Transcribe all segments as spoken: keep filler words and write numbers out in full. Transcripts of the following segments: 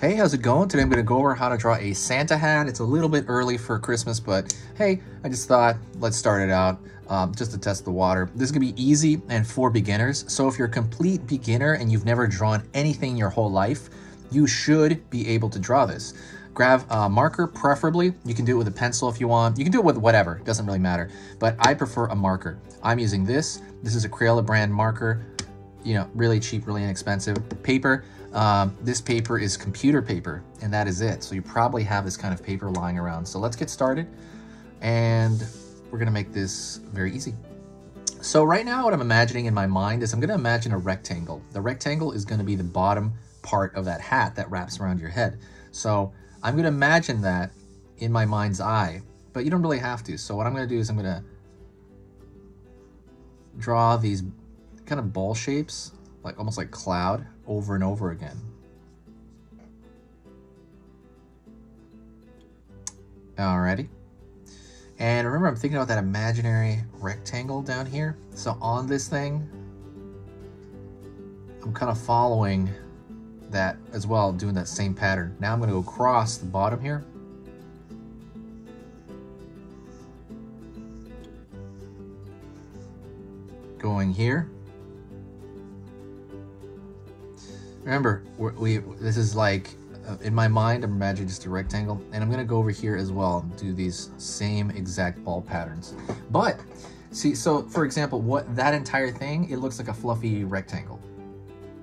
Hey, how's it going? Today I'm going to go over how to draw a Santa hat. It's a little bit early for Christmas, but hey, I just thought let's start it out um, just to test the water. This is going to be easy and for beginners. So if you're a complete beginner and you've never drawn anything your whole life, you should be able to draw this. Grab a marker, preferably. You can do it with a pencil if you want. You can do it with whatever, it doesn't really matter. But I prefer a marker. I'm using this. This is a Crayola brand marker. You know, really cheap, really inexpensive paper. Um, this paper is computer paper, and that is it. So you probably have this kind of paper lying around. So let's get started, and we're gonna make this very easy. So right now what I'm imagining in my mind is I'm gonna imagine a rectangle. The rectangle is gonna be the bottom part of that hat that wraps around your head. So I'm gonna imagine that in my mind's eye, but you don't really have to. So what I'm gonna do is I'm gonna draw these kind of ball shapes, like almost like cloud, over and over again. Alrighty. And remember, I'm thinking about that imaginary rectangle down here. So on this thing, I'm kind of following that as well, doing that same pattern. Now I'm going to go across the bottom here. Going here. Remember, we, this is like, uh, in my mind, I'm imagining just a rectangle, and I'm gonna go over here as well and do these same exact ball patterns. But, see, so for example, what that entire thing, it looks like a fluffy rectangle,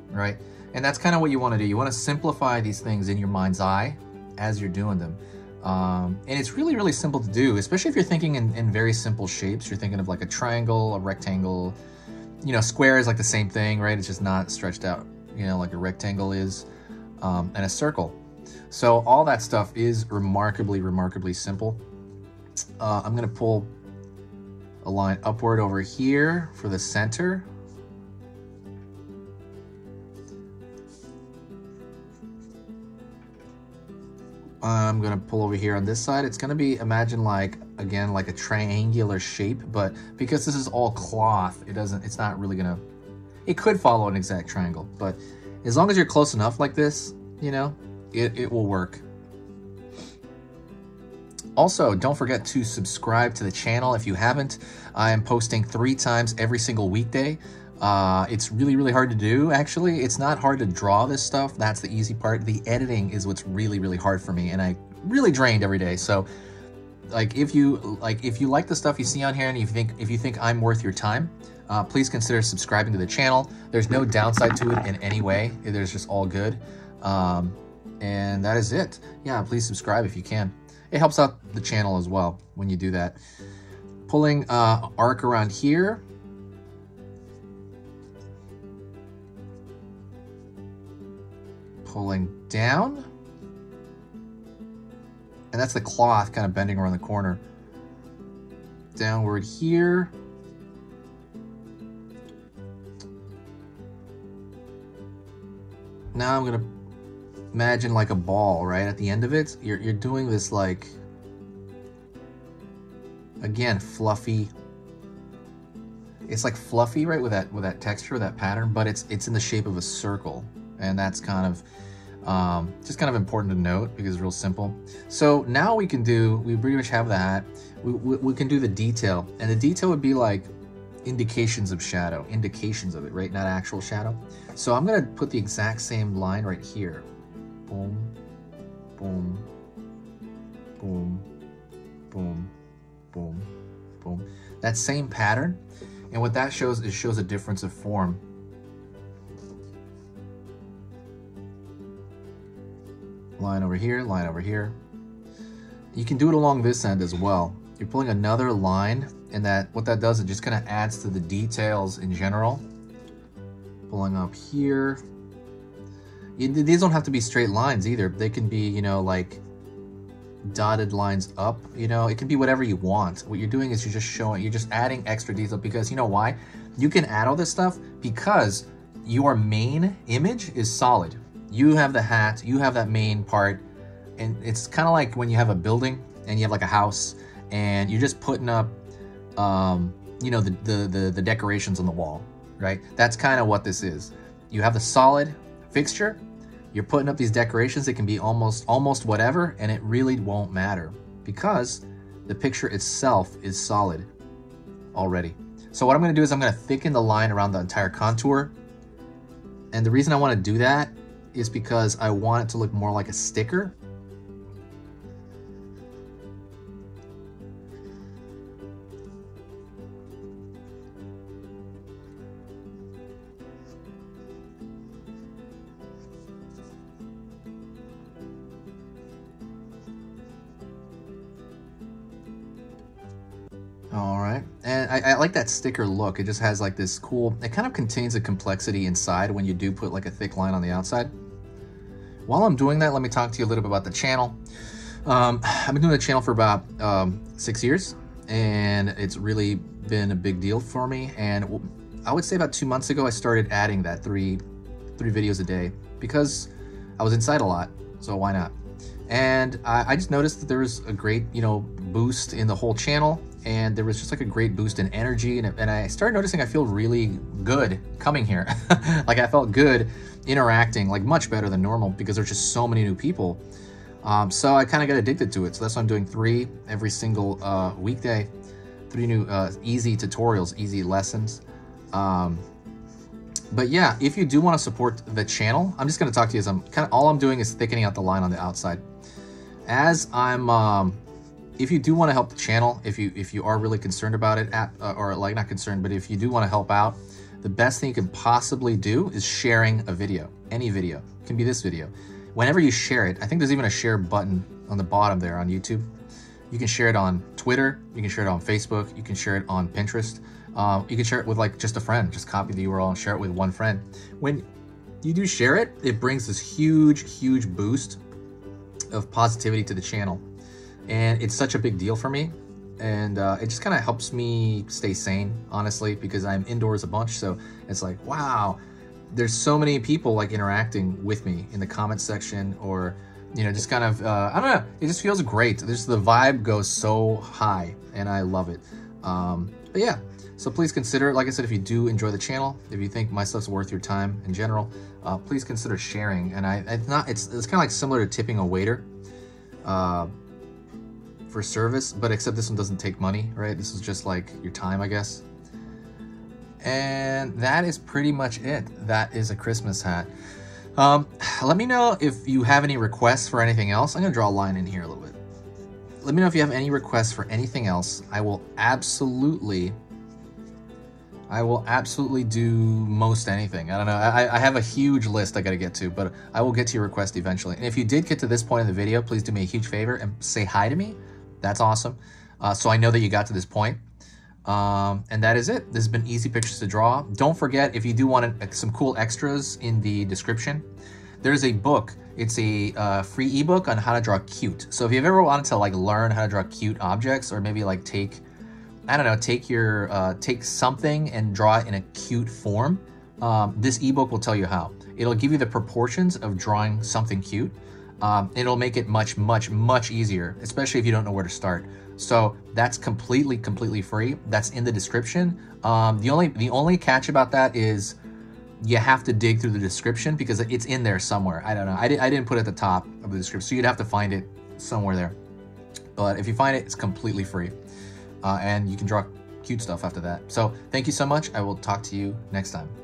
right? And that's kind of what you wanna do. You wanna simplify these things in your mind's eye as you're doing them. Um, and it's really, really simple to do, especially if you're thinking in, in very simple shapes. You're thinking of like a triangle, a rectangle, you know, square is like the same thing, right? It's just not stretched out, you know, like a rectangle is, um, and a circle. So all that stuff is remarkably, remarkably simple. Uh, I'm going to pull a line upward over here for the center. I'm going to pull over here on this side. It's going to be, imagine like, again, like a triangular shape, but because this is all cloth, it doesn't, it's not really going to, it could follow an exact triangle, but as long as you're close enough like this, you know, it, it will work. Also, don't forget to subscribe to the channel if you haven't. I am posting three times every single weekday. Uh, it's really, really hard to do, actually. It's not hard to draw this stuff. That's the easy part. The editing is what's really, really hard for me, and I really drained every day. So, like, if you like, if you like the stuff you see on here, and you think if you think I'm worth your time, uh, please consider subscribing to the channel. There's no downside to it in any way. There's just all good, um, and that is it. Yeah, please subscribe if you can. It helps out the channel as well when you do that. Pulling uh, an arc around here. Pulling down, and that's the cloth kind of bending around the corner. Downward here, now I'm gonna imagine like a ball, right? At the end of it, you're, you're doing this like, again, fluffy. It's like fluffy, right, with that with that texture, that pattern, but it's it's in the shape of a circle. And that's kind of, um, just kind of important to note because it's real simple. So now we can do, we pretty much have that. We, we, we can do the detail, and the detail would be like indications of shadow, indications of it, right? Not actual shadow. So I'm gonna put the exact same line right here. Boom, boom, boom, boom, boom, boom. That same pattern. And what that shows is shows a difference of form. Line over here, line over here. You can do it along this end as well. You're pulling another line, and that what that does, it just kind of adds to the details in general. Pulling up here. You, these don't have to be straight lines either. They can be, you know, like dotted lines up, you know, it can be whatever you want. What you're doing is you're just showing, you're just adding extra detail because you know why? You can add all this stuff because your main image is solid. You have the hat, you have that main part, and it's kind of like when you have a building and you have like a house and you're just putting up, um, you know, the, the, the, the decorations on the wall, right? That's kind of what this is. You have the solid fixture, You're putting up these decorations, it can be almost almost whatever, and it really won't matter because the picture itself is solid already. So what I'm gonna do is I'm gonna thicken the line around the entire contour. And the reason I wanna do that is because I want it to look more like a sticker. Alright, and I, I like that sticker look. It just has like this cool, it kind of contains a complexity inside when you do put like a thick line on the outside. While I'm doing that, let me talk to you a little bit about the channel. Um, I've been doing the channel for about um, six years, and it's really been a big deal for me. And I would say about two months ago, I started adding that three, three videos a day because I was inside a lot, so why not? And I, I just noticed that there was a great, you know, boost in the whole channel. And there was just like a great boost in energy, and, and I started noticing I feel really good coming here. Like I felt good interacting, like much better than normal because there's just so many new people. Um, so I kind of got addicted to it. So that's why I'm doing three every single uh, weekday, three new uh, easy tutorials, easy lessons. Um, but yeah, if you do want to support the channel, I'm just going to talk to you as I'm kind of, all I'm doing is thickening out the line on the outside. As I'm, um, if you do want to help the channel, if you if you are really concerned about it, at, uh, or like not concerned, but if you do want to help out, the best thing you can possibly do is sharing a video, any video. It can be this video. Whenever you share it, I think there's even a share button on the bottom there on YouTube. You can share it on Twitter, you can share it on Facebook, you can share it on Pinterest. Uh, you can share it with like just a friend, just copy the U R L and share it with one friend. When you do share it, it brings this huge, huge boost of positivity to the channel. And it's such a big deal for me, and uh, it just kind of helps me stay sane, honestly, because I'm indoors a bunch. So it's like, wow, there's so many people like interacting with me in the comment section, or you know, just kind of uh, I don't know. It just feels great. Just the vibe goes so high, and I love it. Um, but yeah, so please consider, like I said, if you do enjoy the channel, if you think my stuff's worth your time in general, uh, please consider sharing. And I, it's not, it's it's kind of like similar to tipping a waiter. Uh, for service, but except this one doesn't take money, right? This is just like your time, I guess. And that is pretty much it. That is a Christmas hat. Um, let me know if you have any requests for anything else. I'm gonna draw a line in here a little bit. Let me know if you have any requests for anything else. I will absolutely, I will absolutely do most anything. I don't know, I, I have a huge list I gotta get to, but I will get to your request eventually. And if you did get to this point in the video, please do me a huge favor and say hi to me. That's awesome. Uh, so I know that you got to this point. Um, and that is it. This has been Easy Pictures to Draw. Don't forget, if you do want an, some cool extras in the description, there's a book. It's a uh, free ebook on how to draw cute. So if you've ever wanted to like learn how to draw cute objects, or maybe like take, I don't know, take your uh, take something and draw it in a cute form, um, this ebook will tell you how. It'll give you the proportions of drawing something cute. Um, it'll make it much, much, much easier, especially if you don't know where to start. So that's completely, completely free. That's in the description. Um, the only the only catch about that is you have to dig through the description because it's in there somewhere. I don't know. I, di I didn't put it at the top of the description, so you'd have to find it somewhere there. But if you find it, it's completely free. Uh, and you can draw cute stuff after that. So thank you so much. I will talk to you next time.